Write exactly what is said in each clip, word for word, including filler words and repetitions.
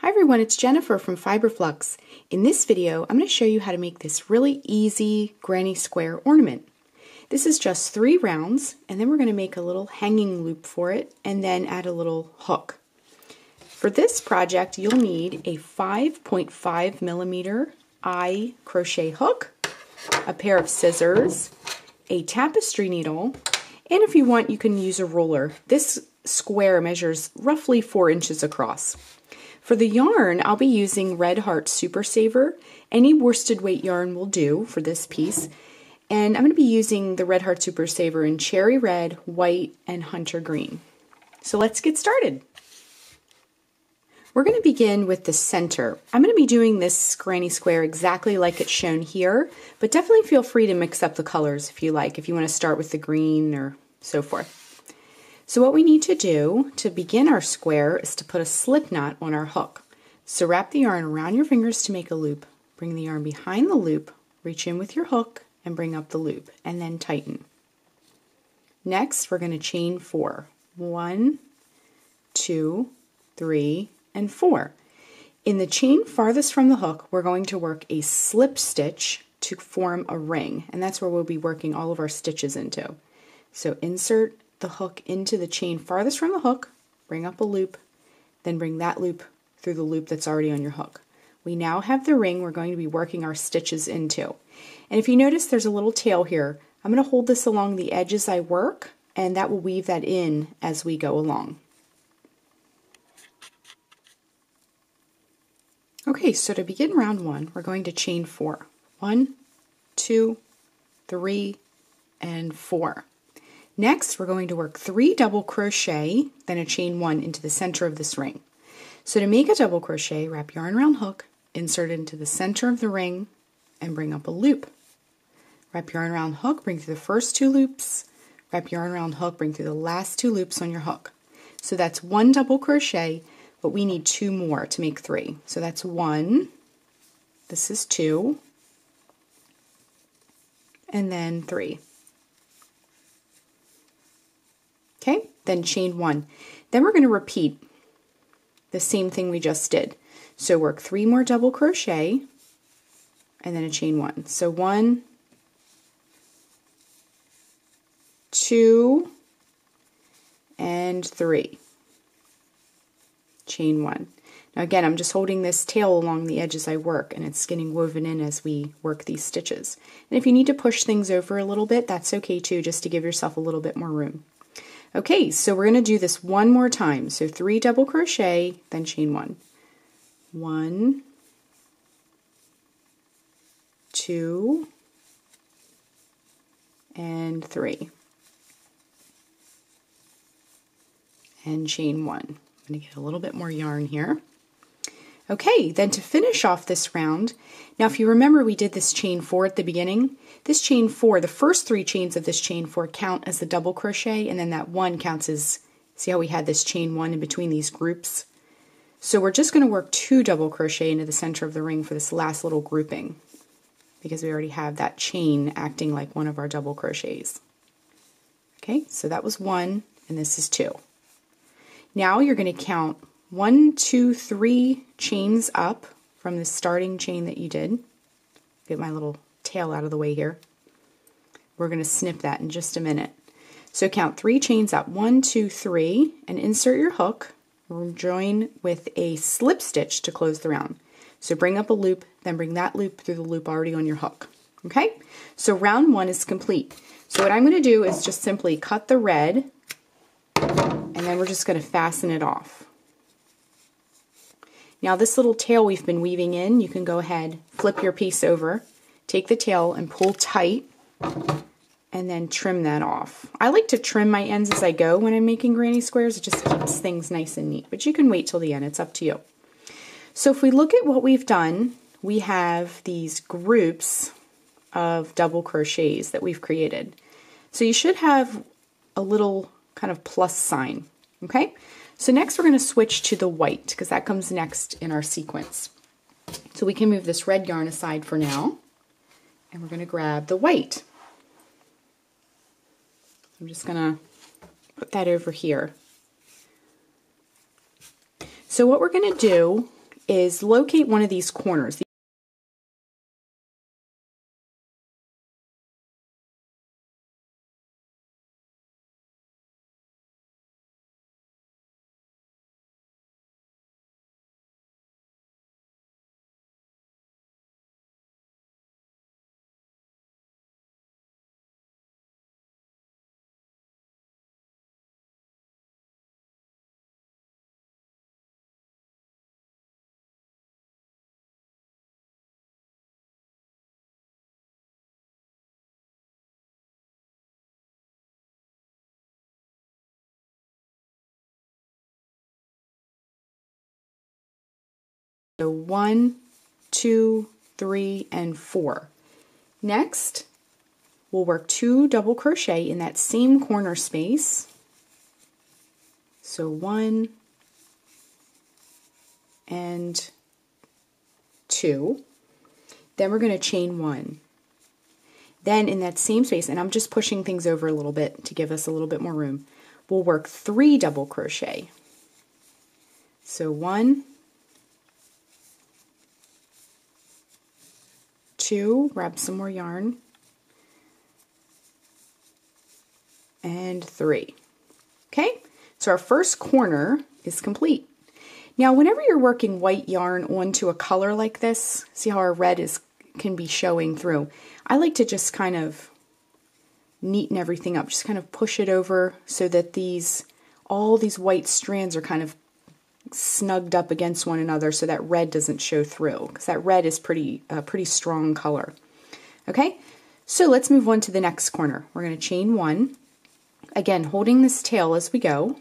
Hi everyone, it's Jennifer from Fiber Flux. In this video, I'm going to show you how to make this really easy granny square ornament. This is just three rounds, and then we're going to make a little hanging loop for it, and then add a little hook. For this project, you'll need a five point five millimeter eye crochet hook, a pair of scissors, a tapestry needle, and if you want, you can use a ruler. This square measures roughly four inches across. For the yarn, I'll be using Red Heart Super Saver. Any worsted weight yarn will do for this piece. And I'm going to be using the Red Heart Super Saver in Cherry Red, White, and Hunter Green. So let's get started. We're going to begin with the center. I'm going to be doing this granny square exactly like it's shown here, but definitely feel free to mix up the colors if you like, if you want to start with the green or so forth. So what we need to do to begin our square is to put a slip knot on our hook. So wrap the yarn around your fingers to make a loop. Bring the yarn behind the loop, reach in with your hook, and bring up the loop, and then tighten. Next, we're going to chain four. One, two, three, and four. In the chain farthest from the hook, we're going to work a slip stitch to form a ring, and that's where we'll be working all of our stitches into. So insert the hook into the chain farthest from the hook, bring up a loop, then bring that loop through the loop that's already on your hook. We now have the ring we're going to be working our stitches into. And if you notice, there's a little tail here. I'm going to hold this along the edge as I work, and that will weave that in as we go along. Okay, so to begin round one, we're going to chain four. One, two, three, and four. Next, we're going to work three double crochet, then a chain one into the center of this ring. So to make a double crochet, wrap yarn around hook, insert into the center of the ring, and bring up a loop. Wrap yarn around hook, bring through the first two loops, wrap yarn around hook, bring through the last two loops on your hook. So that's one double crochet, but we need two more to make three. So that's one, this is two, and then three. Okay, then chain one. Then we're going to repeat the same thing we just did. So work three more double crochet and then a chain one. So one, two, and three. Chain one. Now again, I'm just holding this tail along the edge as I work, and it's getting woven in as we work these stitches. And if you need to push things over a little bit, that's okay too, just to give yourself a little bit more room. Okay, so we're going to do this one more time. So three double crochet, then chain one. One, two, and three. And chain one. I'm going to get a little bit more yarn here. Okay, then to finish off this round, now if you remember we did this chain four at the beginning. This chain four, the first three chains of this chain four count as the double crochet, and then that one counts as, see how we had this chain one in between these groups? So we're just going to work two double crochet into the center of the ring for this last little grouping, because we already have that chain acting like one of our double crochets. Okay, so that was one, and this is two. Now you're going to count one, two, three chains up from the starting chain that you did. Get my little tail out of the way here. We're going to snip that in just a minute. So count three chains up, one, two, three, and insert your hook. We'll join with a slip stitch to close the round. So bring up a loop, then bring that loop through the loop already on your hook. Okay, so round one is complete. So what I'm going to do is just simply cut the red, and then we're just going to fasten it off. Now this little tail we've been weaving in, you can go ahead, flip your piece over, take the tail and pull tight, and then trim that off. I like to trim my ends as I go when I'm making granny squares. It just keeps things nice and neat, but you can wait till the end. It's up to you. So if we look at what we've done, we have these groups of double crochets that we've created. So you should have a little kind of plus sign, okay? So next we're going to switch to the white, because that comes next in our sequence. So we can move this red yarn aside for now, and we're going to grab the white. I'm just going to put that over here. So what we're going to do is locate one of these corners. So one, two, three, and four. Next, we'll work two double crochet in that same corner space. So one and two. Then we're going to chain one. Then in that same space, and I'm just pushing things over a little bit to give us a little bit more room, we'll work three double crochet. So one, two, grab some more yarn, and three. Okay, so our first corner is complete. Now whenever you're working white yarn onto a color like this, see how our red is can be showing through. I like to just kind of neaten everything up, just kind of push it over so that these all these white strands are kind of snugged up against one another so that red doesn't show through, because that red is pretty a uh, pretty strong color. Okay, so let's move on to the next corner. We're going to chain one, again holding this tail as we go,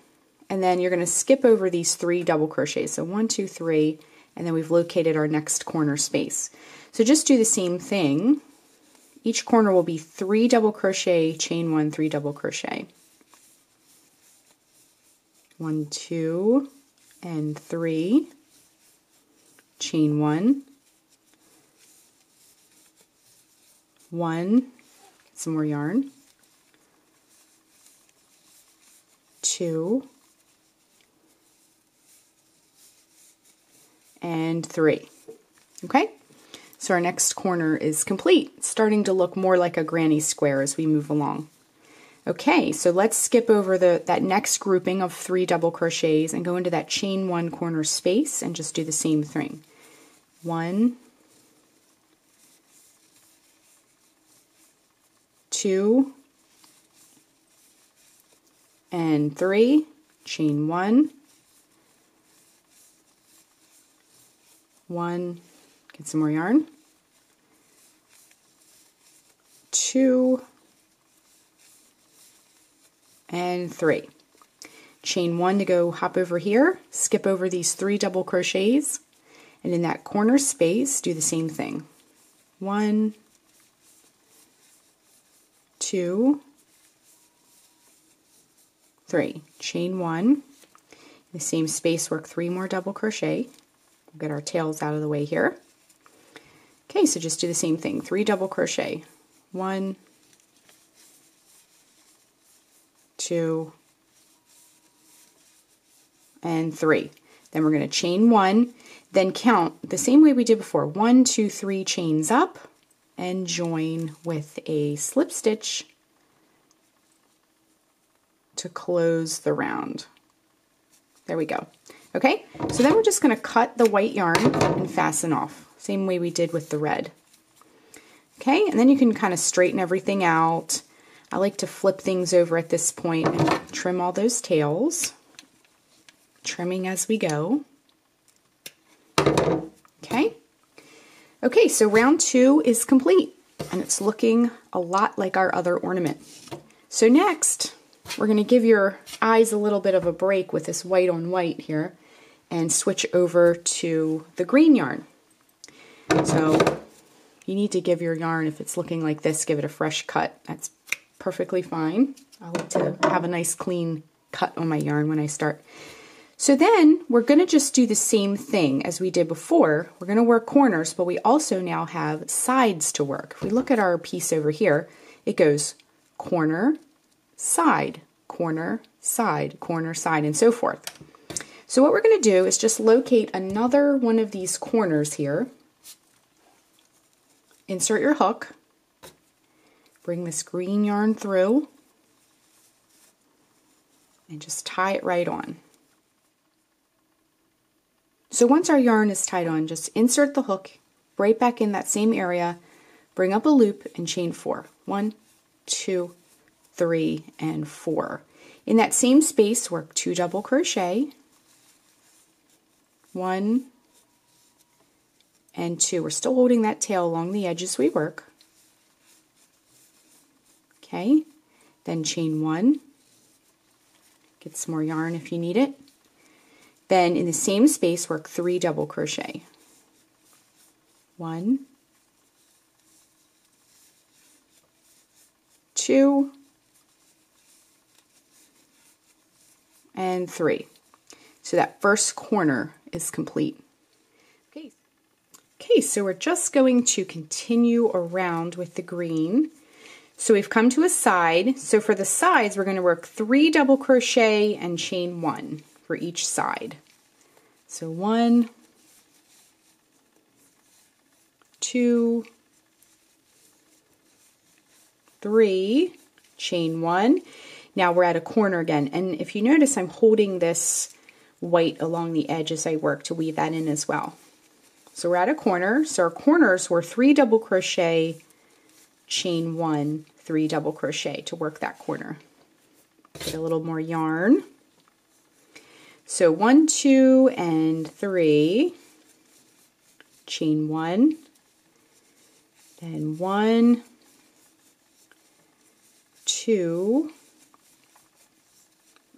and then you're going to skip over these three double crochets. So one, two, three, and then we've located our next corner space. So just do the same thing. Each corner will be three double crochet, chain one, three double crochet, one, two, and three, chain one, one, get some more yarn, two, and three. Okay, so our next corner is complete. It's starting to look more like a granny square as we move along. Okay, so let's skip over the that next grouping of three double crochets and go into that chain one corner space and just do the same thing. One, two, and three, chain one, one, get some more yarn, two, and three. Chain one to go hop over here, skip over these three double crochets, and in that corner space do the same thing. One, two, three. Chain one. In the same space work three more double crochet. We'll get our tails out of the way here. Okay, so just do the same thing. Three double crochet. One, two, and three. Then we're going to chain one, then count the same way we did before. One, two, three, chains up, and join with a slip stitch to close the round. There we go. Okay, so then we're just going to cut the white yarn and fasten off, same way we did with the red. Okay, and then you can kind of straighten everything out. I like to flip things over at this point and trim all those tails, trimming as we go. Okay. Okay, so round two is complete, and it's looking a lot like our other ornament. So next, we're going to give your eyes a little bit of a break with this white on white here and switch over to the green yarn. So you need to give your yarn, if it's looking like this, give it a fresh cut. That's perfectly fine. I like to have a nice clean cut on my yarn when I start. So then we're going to just do the same thing as we did before. We're going to work corners, but we also now have sides to work. If we look at our piece over here, it goes corner, side, corner, side, corner, side, and so forth. So what we're going to do is just locate another one of these corners here. Insert your hook, bring this green yarn through, and just tie it right on. So once our yarn is tied on, just insert the hook right back in that same area, bring up a loop, and chain four. One, two, three, and four. In that same space, work two double crochet, one, and two. We're still holding that tail along the edge as we work. Okay, then chain one. Get some more yarn if you need it. Then in the same space, work three double crochet. One, two, and three. So that first corner is complete. Okay. Okay, so we're just going to continue around with the green. So we've come to a side. So for the sides, we're going to work three double crochet and chain one for each side. So one, two, three, chain one. Now we're at a corner again, and if you notice, I'm holding this white along the edge as I work to weave that in as well. So we're at a corner. So our corners were three double crochet, chain one, three double crochet to work that corner. Get a little more yarn. So one, two, and three, chain one, then one, two,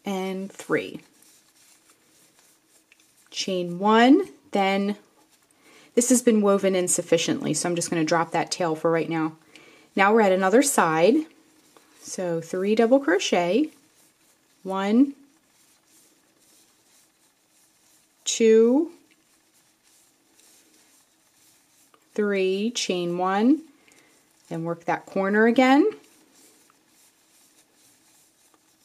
and three. Chain one, then this has been woven in sufficiently, so I'm just going to drop that tail for right now. Now we're at another side, so three double crochet, one, two, three, chain one, then work that corner again.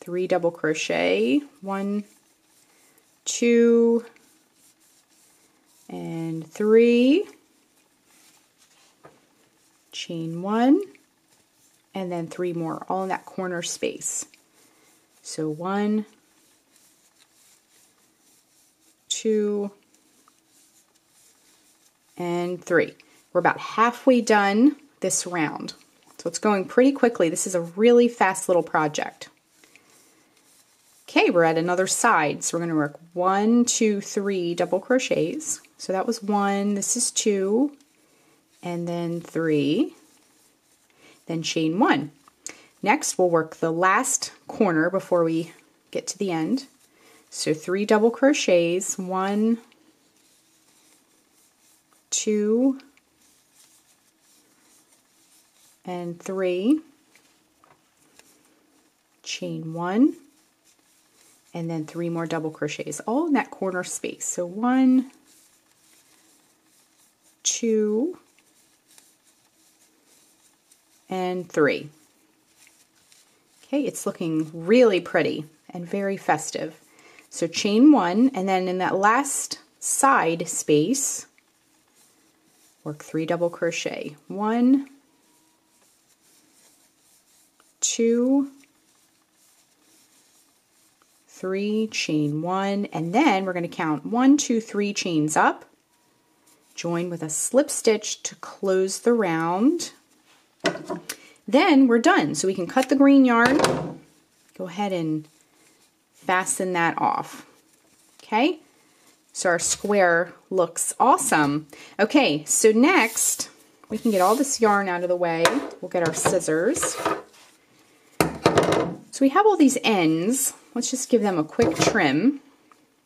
Three double crochet, one, two, and three, chain one, and then three more, all in that corner space. So one, two, and three. We're about halfway done this round. So it's going pretty quickly. This is a really fast little project. Okay, we're at another side, so we're going to work one, two, three double crochets. So that was one, this is two, and then three, then chain one. Next, we'll work the last corner before we get to the end. So three double crochets, one, two, and three, chain one, and then three more double crochets, all in that corner space. So one, two, and three. Okay, it's looking really pretty and very festive. So chain one, and then in that last side space, work three double crochet. One, two, three, chain one, and then we're going to count one, two, three chains up, join with a slip stitch to close the round. Then we're done. So we can cut the green yarn, go ahead and fasten that off. Okay, so our square looks awesome. Okay, so next we can get all this yarn out of the way. We'll get our scissors. So we have all these ends. Let's just give them a quick trim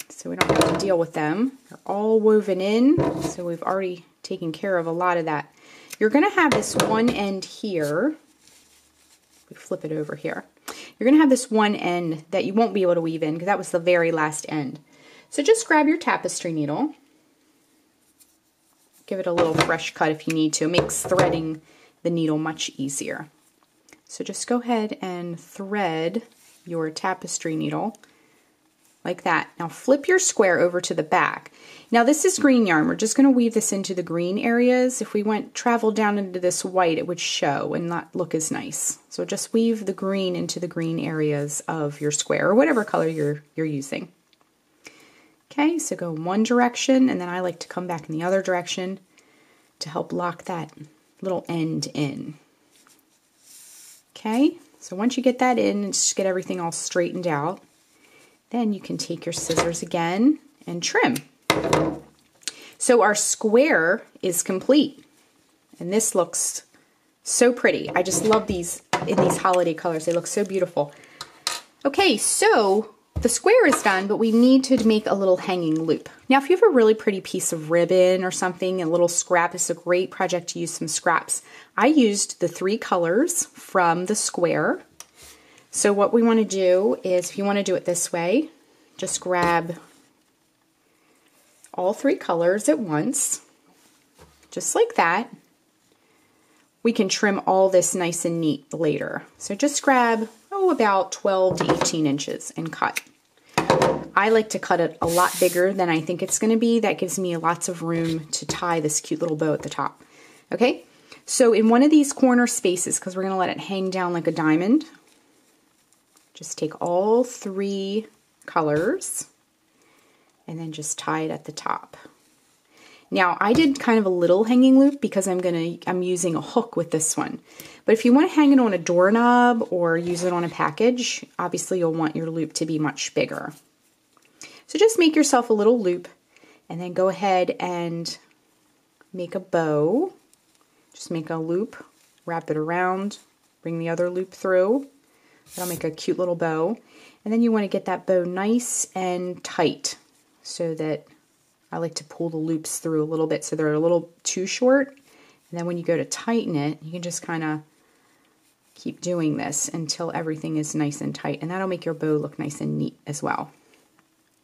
so we don't have to deal with them. They're all woven in, so we've already taken care of a lot of that. You're going to have this one end here. We flip it over here. You're going to have this one end that you won't be able to weave in because that was the very last end. So just grab your tapestry needle. Give it a little fresh cut if you need to. It makes threading the needle much easier. So just go ahead and thread your tapestry needle like that. Now flip your square over to the back. Now this is green yarn. We're just going to weave this into the green areas. If we went travel down into this white, it would show and not look as nice. So just weave the green into the green areas of your square or whatever color you're, you're using. Okay, so go one direction, and then I like to come back in the other direction to help lock that little end in. Okay, so once you get that in and just get everything all straightened out, then you can take your scissors again and trim. So our square is complete, and this looks so pretty. I just love these in these holiday colors. They look so beautiful. Okay, so the square is done, but we need to make a little hanging loop. Now, if you have a really pretty piece of ribbon or something, a little scrap, it's a great project to use some scraps. I used the three colors from the square. So what we want to do is, if you want to do it this way, just grab all three colors at once, just like that. We can trim all this nice and neat later. So just grab, oh, about twelve to eighteen inches and cut. I like to cut it a lot bigger than I think it's going to be. That gives me lots of room to tie this cute little bow at the top. Okay, so in one of these corner spaces, because we're going to let it hang down like a diamond, just take all three colors and then just tie it at the top. Now I did kind of a little hanging loop because I'm gonna I'm using a hook with this one. But if you want to hang it on a doorknob or use it on a package, obviously you'll want your loop to be much bigger. So just make yourself a little loop and then go ahead and make a bow. Just make a loop, wrap it around, bring the other loop through. That'll make a cute little bow. And then you want to get that bow nice and tight, so that I like to pull the loops through a little bit so they're a little too short. And then when you go to tighten it, you can just kind of keep doing this until everything is nice and tight. And that'll make your bow look nice and neat as well.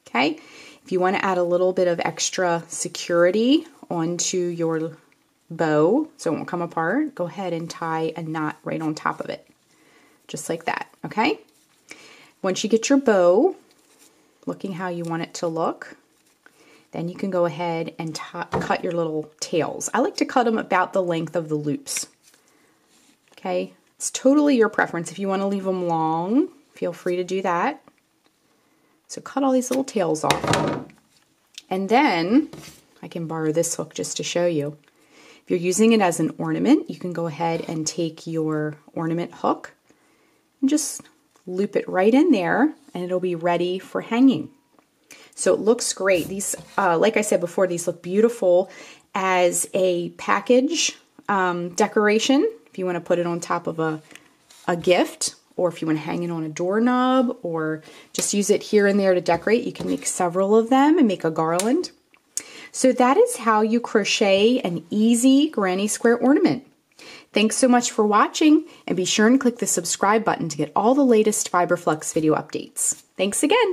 Okay, if you want to add a little bit of extra security onto your bow so it won't come apart, go ahead and tie a knot right on top of it, just like that. Okay, once you get your bow looking how you want it to look, then you can go ahead and cut your little tails. I like to cut them about the length of the loops. Okay, it's totally your preference. If you want to leave them long, feel free to do that. So cut all these little tails off. And then, I can borrow this hook just to show you. If you're using it as an ornament, you can go ahead and take your ornament hook and just loop it right in there, and it'll be ready for hanging. So it looks great. These, uh, like I said before, these look beautiful as a package um, decoration. If you want to put it on top of a, a gift, or if you want to hang it on a doorknob, or just use it here and there to decorate, you can make several of them and make a garland. So that is how you crochet an easy granny square ornament. Thanks so much for watching, and be sure and click the subscribe button to get all the latest Fiber Flux video updates. Thanks again.